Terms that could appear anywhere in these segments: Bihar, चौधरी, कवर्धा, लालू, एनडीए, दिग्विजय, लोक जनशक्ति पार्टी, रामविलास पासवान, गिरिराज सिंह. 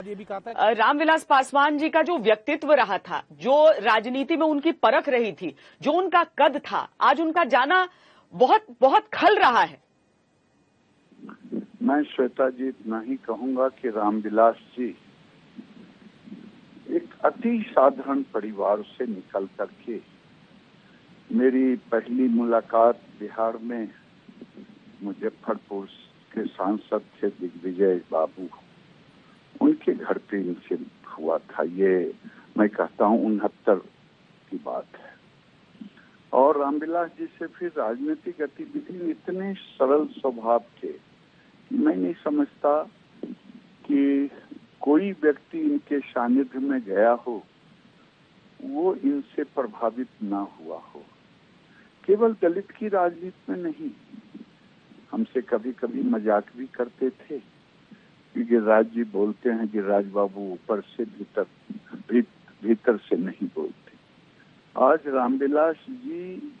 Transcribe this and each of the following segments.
रामविलास पासवान जी का जो व्यक्तित्व रहा था, जो राजनीति में उनकी परख रही थी, जो उनका कद था, आज उनका जाना बहुत बहुत खल रहा है। मैं श्वेता जी इतना ही कहूंगा कि रामविलास जी एक अति साधारण परिवार से निकल करके, मेरी पहली मुलाकात बिहार में मुजफ्फरपुर के सांसद थे दिग्विजय बाबू, उनके घर पे इनसे हुआ था। ये मैं कहता हूँ 69 की बात है। और रामविलास जी से फिर राजनीतिक गतिविधि इतने सरल स्वभाव थे कि मैं नहीं समझता कि कोई व्यक्ति इनके सानिध्य में गया हो वो इनसे प्रभावित ना हुआ हो। केवल दलित की राजनीति में नहीं, हमसे कभी कभी मजाक भी करते थे। गिरिराज जी बोलते हैं, गिरिराज बाबू ऊपर से भीतर से नहीं बोलते। आज रामविलास जी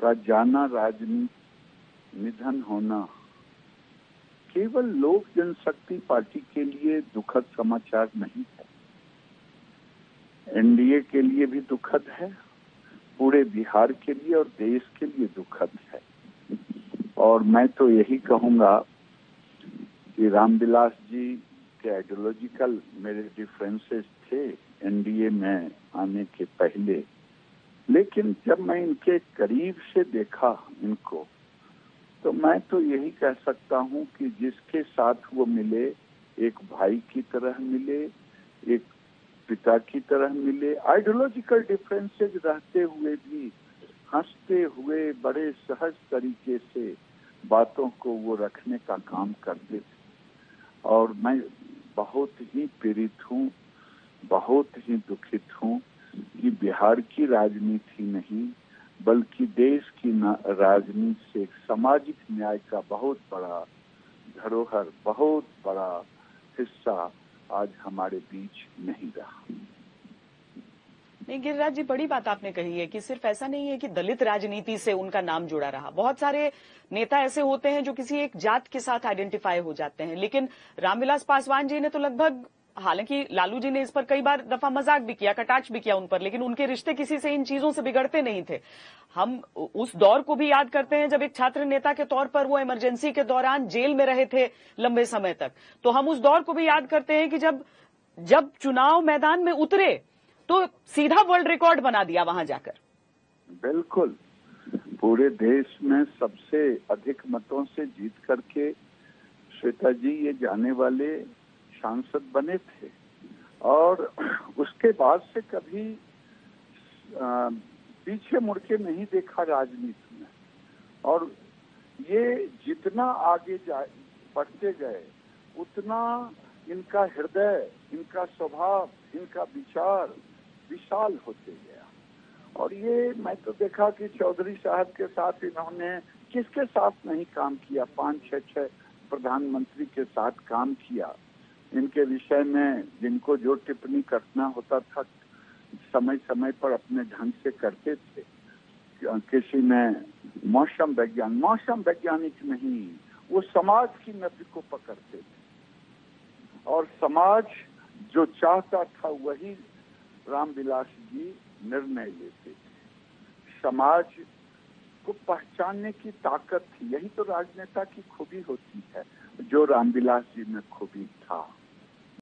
का जाना, राजनीति निधन होना केवल लोक जनशक्ति पार्टी के लिए दुखद समाचार नहीं है, एनडीए के लिए भी दुखद है, पूरे बिहार के लिए और देश के लिए दुखद है। और मैं तो यही कहूंगा कि रामविलास जी के आइडियोलॉजिकल मेरे डिफरेंसेस थे एनडीए में आने के पहले, लेकिन जब मैं इनके करीब से देखा इनको, तो मैं तो यही कह सकता हूं कि जिसके साथ वो मिले एक भाई की तरह मिले, एक पिता की तरह मिले। आइडियोलॉजिकल डिफरेंसेस रहते हुए भी हंसते हुए बड़े सहज तरीके से बातों को वो रखने का काम करते थे। और मैं बहुत ही पीड़ित हूँ, बहुत ही दुखित हूँ कि बिहार की राजनीति नहीं बल्कि देश की राजनीति से एक सामाजिक न्याय का बहुत बड़ा धरोहर, बहुत बड़ा हिस्सा आज हमारे बीच नहीं रहा। गिरिराज जी, बड़ी बात आपने कही है कि सिर्फ ऐसा नहीं है कि दलित राजनीति से उनका नाम जुड़ा रहा। बहुत सारे नेता ऐसे होते हैं जो किसी एक जात के साथ आइडेंटिफाई हो जाते हैं, लेकिन रामविलास पासवान जी ने तो लगभग, हालांकि लालू जी ने इस पर कई बार दफा मजाक भी किया, कटाक्ष भी किया उन पर, लेकिन उनके रिश्ते किसी से इन चीजों से बिगड़ते नहीं थे। हम उस दौर को भी याद करते हैं जब एक छात्र नेता के तौर पर वो इमरजेंसी के दौरान जेल में रहे थे लंबे समय तक। तो हम उस दौर को भी याद करते हैं कि जब जब चुनाव मैदान में उतरे तो सीधा वर्ल्ड रिकॉर्ड बना दिया वहां जाकर। बिल्कुल, पूरे देश में सबसे अधिक मतों से जीत करके श्वेता जी ये जाने वाले सांसद बने थे। और उसके बाद से कभी पीछे मुड़के नहीं देखा राजनीति में। और ये जितना आगे बढ़ते गए उतना इनका हृदय, इनका स्वभाव, इनका विचार विशाल होते गया। और ये मैं तो देखा कि चौधरी साहब के साथ इन्होंने किसके साथ नहीं काम किया, 5-6 प्रधानमंत्री के साथ काम किया। इनके विषय में जिनको जो टिप्पणी करना होता था समय समय पर अपने ढंग से करते थे। किसी ने मौसम वैज्ञानिक नहीं, वो समाज की नब्ज को पकड़ते थे। और समाज जो चाहता था वही रामविलास जी निर्णय लेते थे। समाज को पहचानने की ताकत थी, यही तो राजनेता की खूबी होती है, जो रामविलास जी में खूबी था।